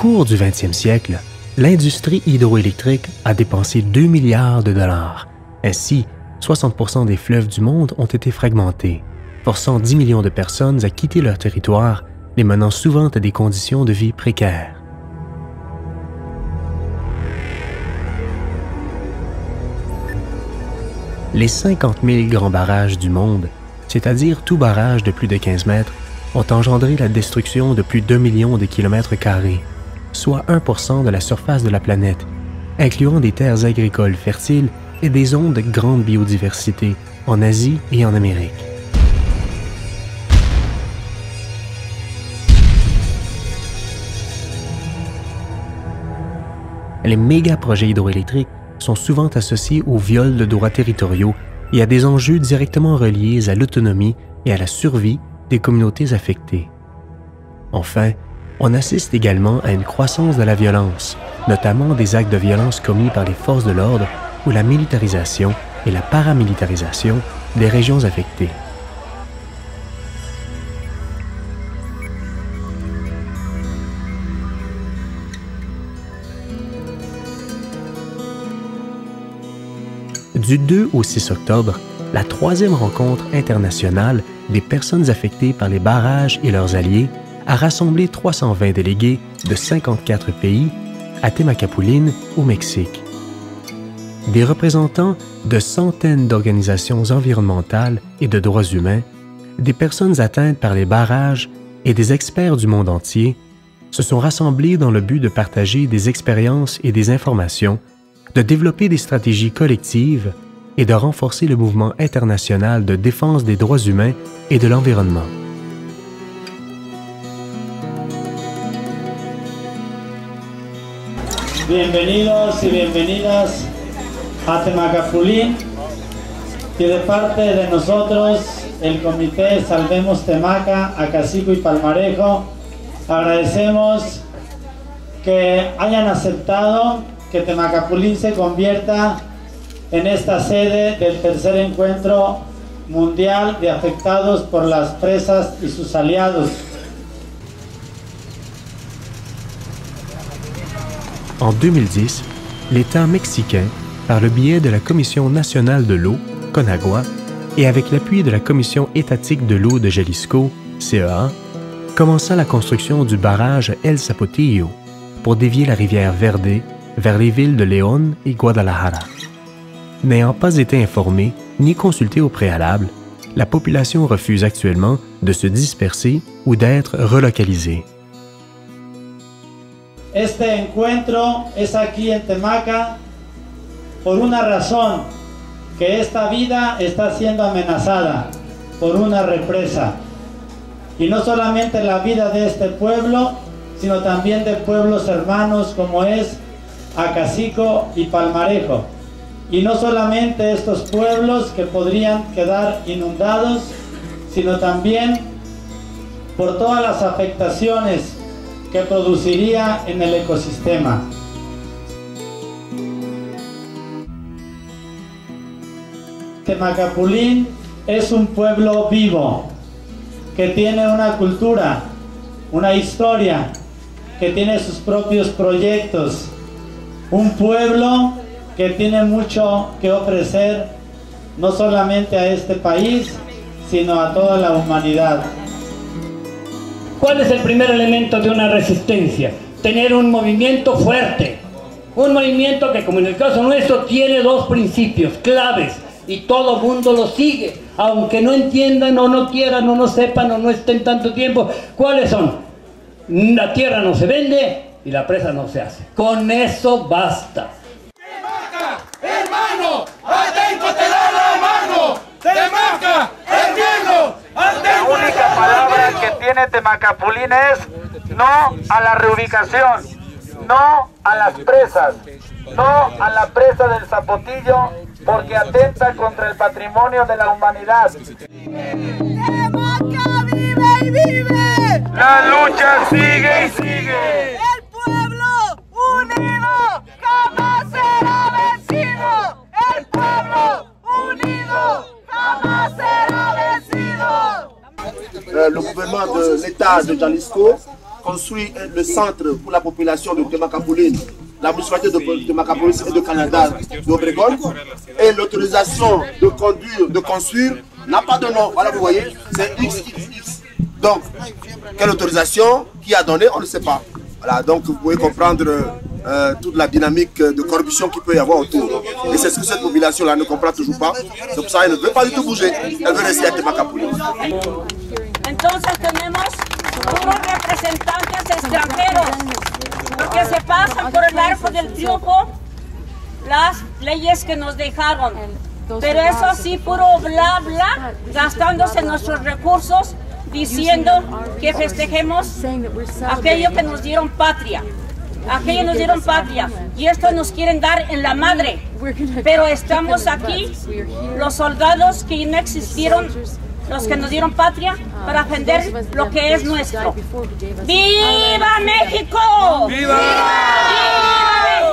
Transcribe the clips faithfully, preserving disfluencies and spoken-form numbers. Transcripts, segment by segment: cours du vingtième siècle, l'industrie hydroélectrique a dépensé deux milliards de dollars. Ainsi, soixante pour cent des fleuves du monde ont été fragmentés, forçant dix millions de personnes à quitter leur territoire, les menant souvent à des conditions de vie précaires. Les cinquante mille grands barrages du monde, c'est-à-dire tout barrage de plus de quinze mètres, ont engendré la destruction de plus d'un million de kilomètres carrés, soit un pour cent de la surface de la planète, incluant des terres agricoles fertiles et des zones de grande biodiversité en Asie et en Amérique. Les méga-projets hydroélectriques sont souvent associés aux viols de droits territoriaux et à des enjeux directement reliés à l'autonomie et à la survie des communautés affectées. Enfin, on assiste également à une croissance de la violence, notamment des actes de violence commis par les forces de l'ordre ou la militarisation et la paramilitarisation des régions affectées. Du deux au six octobre, la troisième rencontre internationale des personnes affectées par les barrages et leurs alliés a rassemblé trois cent vingt délégués de cinquante-quatre pays à Temacapulín, au Mexique. Des représentants de centaines d'organisations environnementales et de droits humains, des personnes atteintes par les barrages et des experts du monde entier se sont rassemblés dans le but de partager des expériences et des informations, de développer des stratégies collectives et de renforcer le mouvement international de défense des droits humains et de l'environnement. Bienvenidos y bienvenidas a Temacapulín y de parte de nosotros, el Comité Salvemos Temaca, Acacico y Palmarejo, agradecemos que hayan aceptado que Temacapulín se convierta en esta sede del tercer encuentro mundial de afectados por las presas y sus aliados. En deux mille dix, l'État mexicain, par le biais de la Commission nationale de l'eau, Conagua, et avec l'appui de la Commission étatique de l'eau de Jalisco, C E A, commença la construction du barrage El Zapotillo pour dévier la rivière Verde vers les villes de León et Guadalajara. N'ayant pas été informée ni consultée au préalable, la population refuse actuellement de se disperser ou d'être relocalisée. Este encuentro es aquí en Temaca por una razón, que esta vida está siendo amenazada por una represa. Y no solamente la vida de este pueblo, sino también de pueblos hermanos como es Acacico y Palmarejo. Y no solamente estos pueblos que podrían quedar inundados, sino también por todas las afectaciones que produciría en el ecosistema. Temacapulín es un pueblo vivo, que tiene una cultura, una historia, que tiene sus propios proyectos, un pueblo que tiene mucho que ofrecer, no solamente a este país, sino a toda la humanidad. ¿Cuál es el primer elemento de una resistencia? Tener un movimiento fuerte, un movimiento que, como en el caso nuestro, tiene dos principios claves y todo el mundo lo sigue, aunque no entiendan o no quieran o no sepan o no estén tanto tiempo. ¿Cuáles son? La tierra no se vende y la presa no se hace. Con eso basta. ¡Temaca, hermano! ¡Adentro te da la mano! ¡Temaca, hermano! La única palabra que tiene Temacapulín es no a la reubicación, no a las presas, no a la presa del Zapotillo, porque atenta contra el patrimonio de la humanidad. ¡Temaca vive y vive! La lucha sigue y sigue. El pueblo unido jamás será vencido. El pueblo unido jamás será vencido. Le gouvernement de l'État de Jalisco construit le centre pour la population de Temacapulín, la municipalité de Temacapulín et de Canada d'Obregón, et l'autorisation de conduire, de construire n'a pas de nom. Voilà, vous voyez, c'est X X X. Donc, quelle autorisation, qui a donné, on ne sait pas. Voilà, donc vous pouvez comprendre euh, toute la dynamique de corruption qu'il peut y avoir autour. Et c'est ce que cette population-là ne comprend toujours pas. C'est pour ça qu'elle ne veut pas du tout bouger. Elle veut rester à Temacapulín. Entonces tenemos unos representantes extranjeros. Lo que se pasa por el arco del triunfo, las leyes que nos dejaron. Pero eso sí, puro bla bla, gastándose nuestros recursos, diciendo que festejemos aquello que nos dieron patria. Aquello nos dieron patria y esto nos quieren dar en la madre. Pero estamos aquí, los soldados que no existieron, los que nos dieron patria, para defender lo que es nuestro. ¡Viva México! ¡Viva! ¡Viva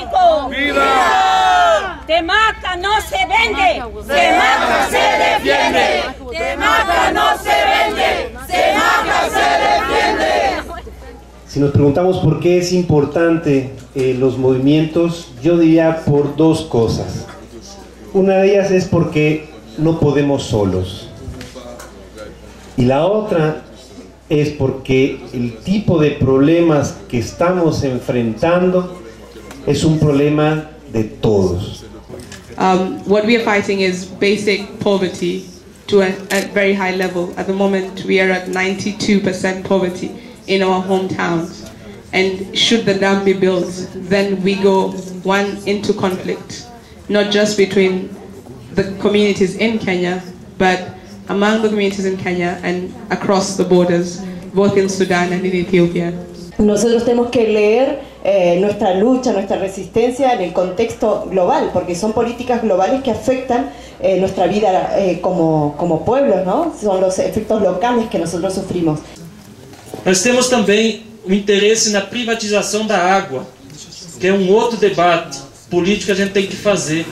México! ¡Viva! Temaca no se vende, Temaca se defiende, Temaca no se vende, Temaca se defiende. Si nos preguntamos por qué es importante eh, los movimientos, yo diría por dos cosas. Una de ellas es porque no podemos solos. Y la otra es porque el tipo de problemas que estamos enfrentando es un problema de todos. Um, what we are fighting is basic poverty to a, a very high level. At the moment we are at ninety-two percent poverty in our hometowns. And should the dam be built, then we go one into conflict, not just between the communities in Kenya, but among the communities in Kenya and across the borders, both in Sudan and in Ethiopia. Nosotros tenemos que leer eh, nuestra lucha, nuestra resistencia en el contexto global, porque son políticas globales que afectan eh, nuestra vida eh, como, como pueblos, ¿no? Son los efectos locales que nosotros sufrimos. Nós temos também o interesse na privatização da água, que é um outro debate político que a gente tem que fazer.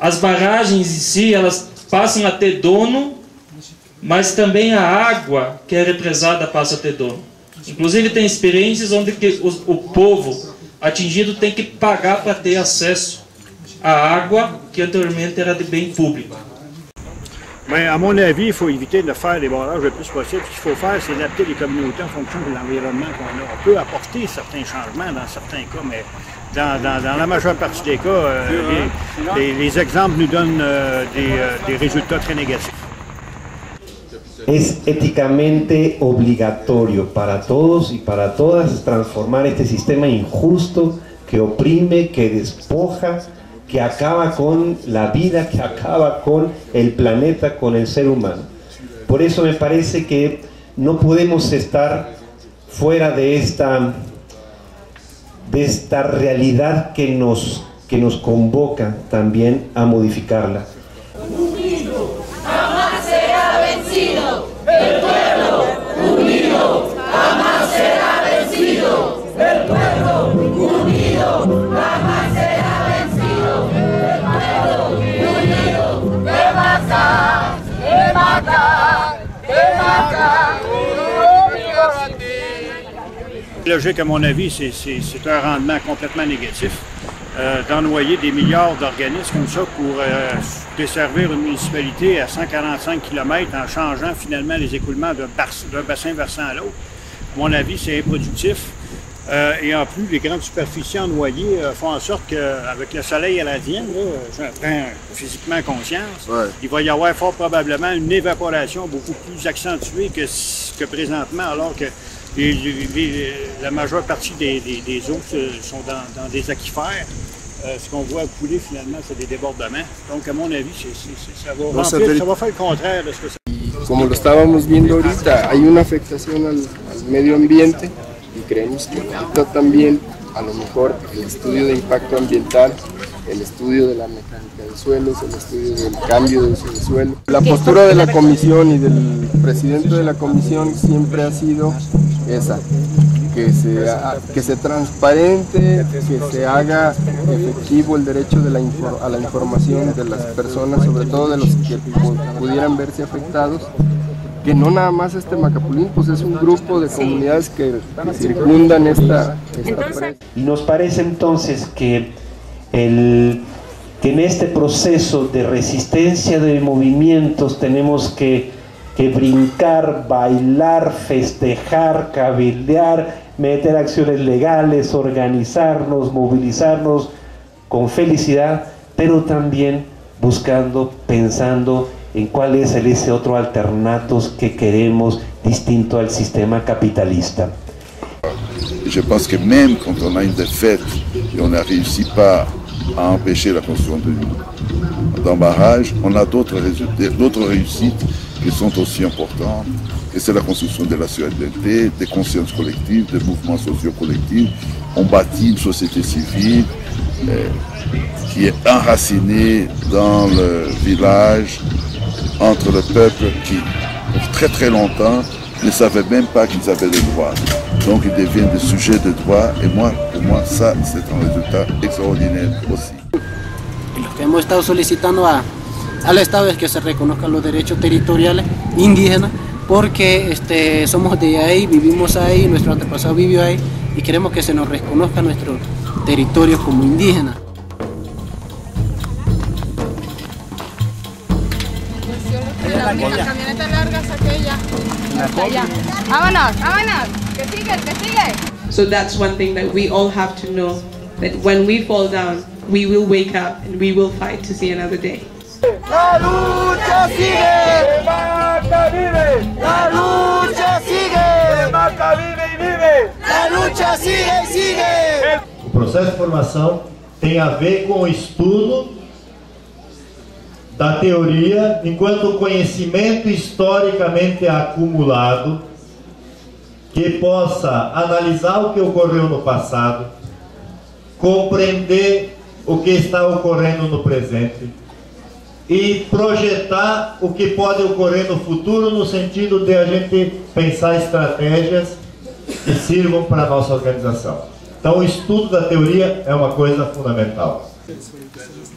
As barragens em si, elas passam a ter dono, mas também a água que é represada passa a ter dono. Inclusive tem experiências onde que o, o povo atingido tem que pagar para ter acesso à água que anteriormente era de bem público. Mais à mon avis, il faut éviter de faire des barrages le plus possible. Ce qu'il faut faire, c'est adapter les communautés en fonction de l'environnement qu'on a. On peut apporter certains changements dans certains cas, mais dans, dans, dans la majeure partie des cas, euh, les, les, les exemples nous donnent euh, des, euh, des résultats très négatifs. Es éticamente obligatorio para todos y para todas transformar este sistema injusto que oprime, que despoja, que acaba con la vida, que acaba con el planeta, con el ser humano. Por eso me parece que no podemos estar fuera de esta, de esta realidad que nos, que nos convoca también a modificarla. Unido, jamás será vencido. El pueblo unido, jamás será vencido. El pueblo unido, jamás será vencido. Logique, à mon avis, c'est un rendement complètement négatif euh, d'ennoyer des milliards d'organismes comme ça pour euh, desservir une municipalité à cent quarante-cinq kilomètres en changeant finalement les écoulements d'un bassin versant l'autre. À mon avis, c'est improductif. Euh, et en plus, les grandes superficies ennoyées euh, font en sorte qu'avec le soleil à la dienne, j'en prends physiquement conscience, ouais. Il va y avoir fort probablement une évaporation beaucoup plus accentuée que, que présentement, alors que les, les, les, la majeure partie des, des, des eaux sont dans, dans des aquifères. Euh, ce qu'on voit couler finalement, c'est des débordements. Donc, à mon avis, c'est, c'est, ça, va no, remplir, se... ça va faire le contraire de ce que ça... Como lo estábamos viendo ahorita, hay una afectación al, al medio ambiente. Y creemos que afecta también, a lo mejor, el estudio de impacto ambiental, el estudio de la mecánica de suelos, el estudio del cambio de uso del suelo. La postura de la comisión y del presidente de la comisión siempre ha sido esa, que sea, que se transparente, que se haga efectivo el derecho de la infor, a la información de las personas, sobre todo de los que pudieran verse afectados, que no nada más es Temacapulín, pues es un grupo de comunidades sí. que, que circundan esta, esta entonces, presa. Y nos parece entonces que, el, que en este proceso de resistencia de movimientos tenemos que, que brincar, bailar, festejar, cabildear, meter acciones legales, organizarnos, movilizarnos con felicidad, pero también buscando, pensando en cuál es el ese otro alternatos que queremos distinto al sistema capitalista. Je pense que même quand on a une défaite et on n'a réussi pas à empêcher la construction d'un barrage, on a d'autres réussites qui sont aussi importantes, et c'est la construction de la solidarité, des consciences collectives, des mouvements sociaux collectifs. On bâtit une société civile eh, qui est enracinée dans le village, entre le peuple qui, pour très très longtemps, ne savait même pas qu'ils avaient des droits. Donc ils deviennent des sujets de droit, et moi, pour moi, ça, c'est un résultat extraordinaire aussi. Lo que hemos estado solicitando a, al Estado es que se reconozcan los derechos territoriales indígenas, porque este, somos de ahí, vivimos ahí, nuestro antepasado vivió ahí, y queremos que se nos reconozca nuestro territorio como indígena. Las camionetas largas aquella. Aquella. Vámonos, vámonos. Que sigue, que sigue. So that's one thing that we all have to know, that when we fall down, we will wake up and we will fight to see another day. La lucha sigue. Temaca vive. La lucha sigue. Temaca vive e vive. La lucha sigue e sigue. O processo de formação tem a ver com o estudo da teoria, enquanto o conhecimento historicamente acumulado, que possa analisar o que ocorreu no passado, compreender o que está ocorrendo no presente e projetar o que pode ocorrer no futuro, no sentido de a gente pensar estratégias que sirvam para a nossa organização. Então o estudo da teoria é uma coisa fundamental.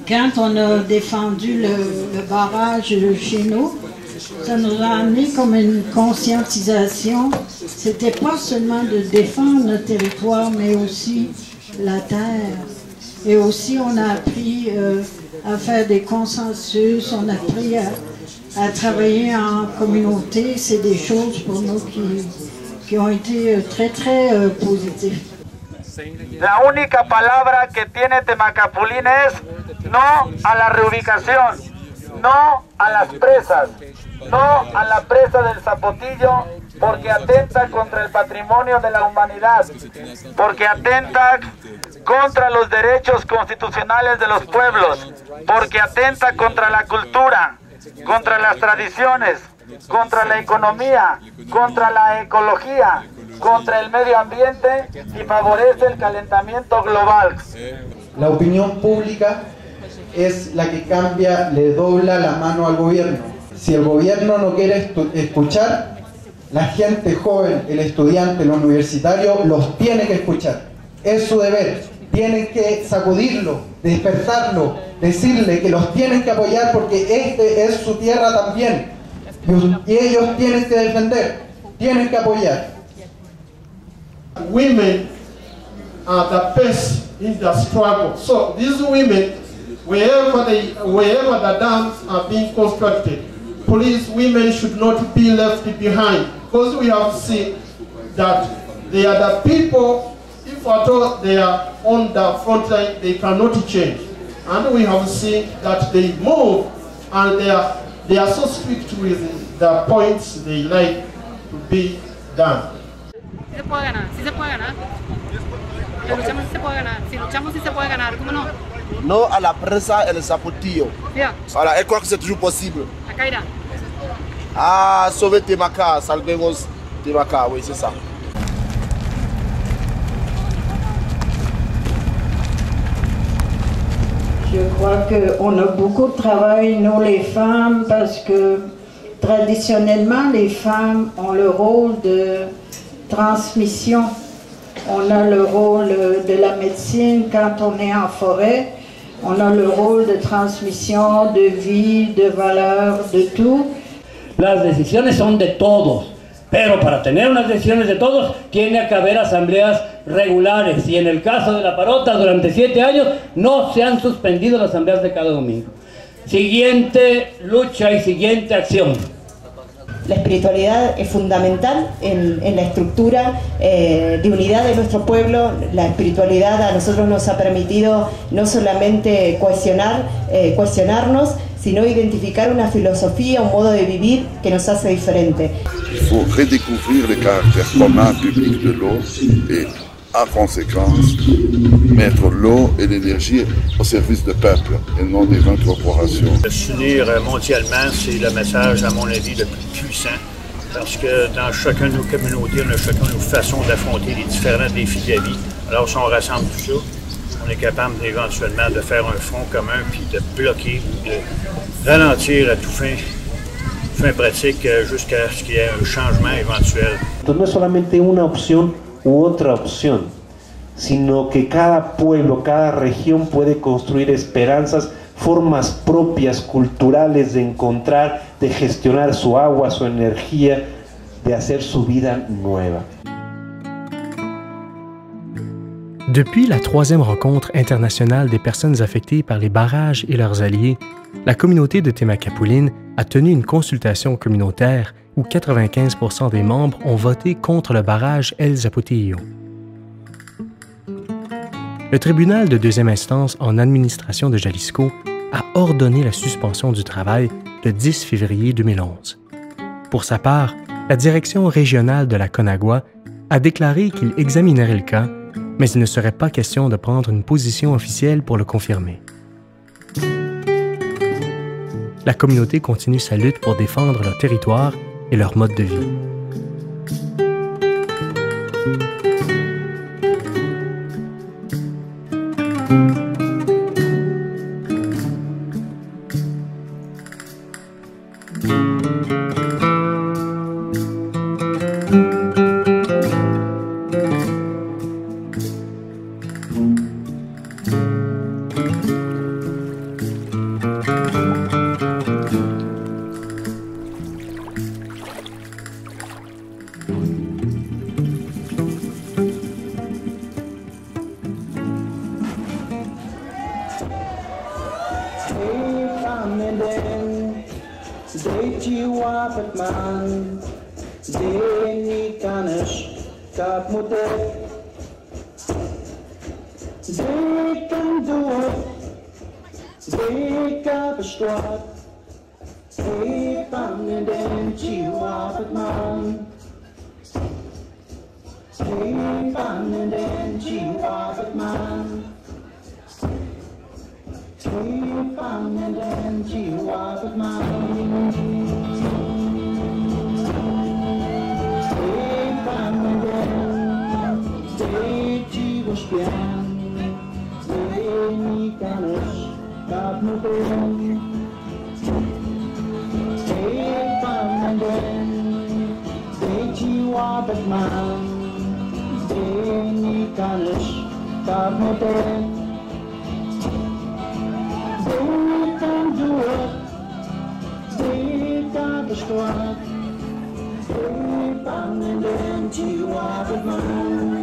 Quand on a défendu le, le barrage chez nous, ça nous a amené comme une conscientisation. C'était pas seulement de défendre notre territoire, mais aussi la terre. Et aussi on a appris euh, à faire des consensus, on a appris à, à travailler en communauté. C'est des choses pour nous qui, qui ont été très très euh, positives. La única palabra que tiene Temacapulín es no a la reubicación, no a las presas, no a la presa del Zapotillo, porque atenta contra el patrimonio de la humanidad, porque atenta contra los derechos constitucionales de los pueblos, porque atenta contra la cultura, contra las tradiciones, contra la economía, contra la ecología, contra el medio ambiente y favorece el calentamiento global. La opinión pública es la que cambia, le dobla la mano al gobierno. Si el gobierno no quiere escuchar, la gente joven, el estudiante, los universitarios, los tiene que escuchar. Es su deber, tienen que sacudirlo, despertarlo, decirle que los tienen que apoyar porque este es su tierra también. Y ellos tienen que defender, tienen que apoyar. Women are the best in the struggle. So these women, wherever they, wherever the dams are being constructed, please, women should not be left behind, because we have seen that they are the people. If at all they are on the front line, they cannot change, and we have seen that they move and they are they are so strict with the points they like to be done. Se puede ganar, sí se puede ganar. Si luchamos, sí se puede ganar. Si luchamos, sí se puede ganar. ¿Cómo no? No a la presa El Zapotillo. Yeah. Voilà, elle croit que c'est toujours possible. La caída. Ah, sauve Temaca, salvemos Temaca, oui, c'est ça. Je crois qu'on a beaucoup de travail, nous les femmes, parce que traditionnellement, les femmes ont le rôle de transmission. On a le rôle de la médecine quand on est en forêt, on a le rôle de transmission, de vie, de valeur, de tout. Las decisiones son de todos, pero para tener unas decisiones de todos tiene que haber asambleas regulares, y en el caso de La Parota durante siete años no se han suspendido las asambleas de cada domingo. Siguiente lucha y siguiente acción. La espiritualidad es fundamental en, en la estructura eh, de unidad de nuestro pueblo. La espiritualidad a nosotros nos ha permitido no solamente cohesionar, eh, cohesionarnos, sino identificar una filosofía, un modo de vivir que nos hace diferente. Il faut redécouvrir le caractère commun public de l'eau et, en conséquence, mettre l'eau et l'énergie au service du peuple et non des grandes corporations. S'unir mondialement, c'est le message, à mon avis, le plus puissant, parce que dans chacune de nos communautés, on a chacun nos façons d'affronter les différents défis de la vie. Alors, si on rassemble tout ça, on est capable éventuellement de faire un front commun puis de bloquer ou de ralentir à tout fin, fin pratique jusqu'à ce qu'il y ait un changement éventuel. Entonces, no es solamente una opción u otra opción, sino que cada pueblo, cada región puede construir esperanzas, formas propias, culturales de encontrar, de gestionar su agua, su energía, de hacer su vida nueva. Depuis la troisième rencontre internationale des personnes affectées par les barrages et leurs alliés, la communauté de Temacapulín a tenu une consultation communautaire où quatre-vingt-quinze pour cent des membres ont voté contre le barrage El Zapotillo. Le tribunal de deuxième instance en administration de Jalisco a ordonné la suspension du travail le dix février deux mille onze. Pour sa part, la direction régionale de la Conagua a déclaré qu'il examinerait le cas, mais il ne serait pas question de prendre une position officielle pour le confirmer. La communauté continue sa lutte pour défendre leur territoire et leur mode de vie. They come and then you are the man.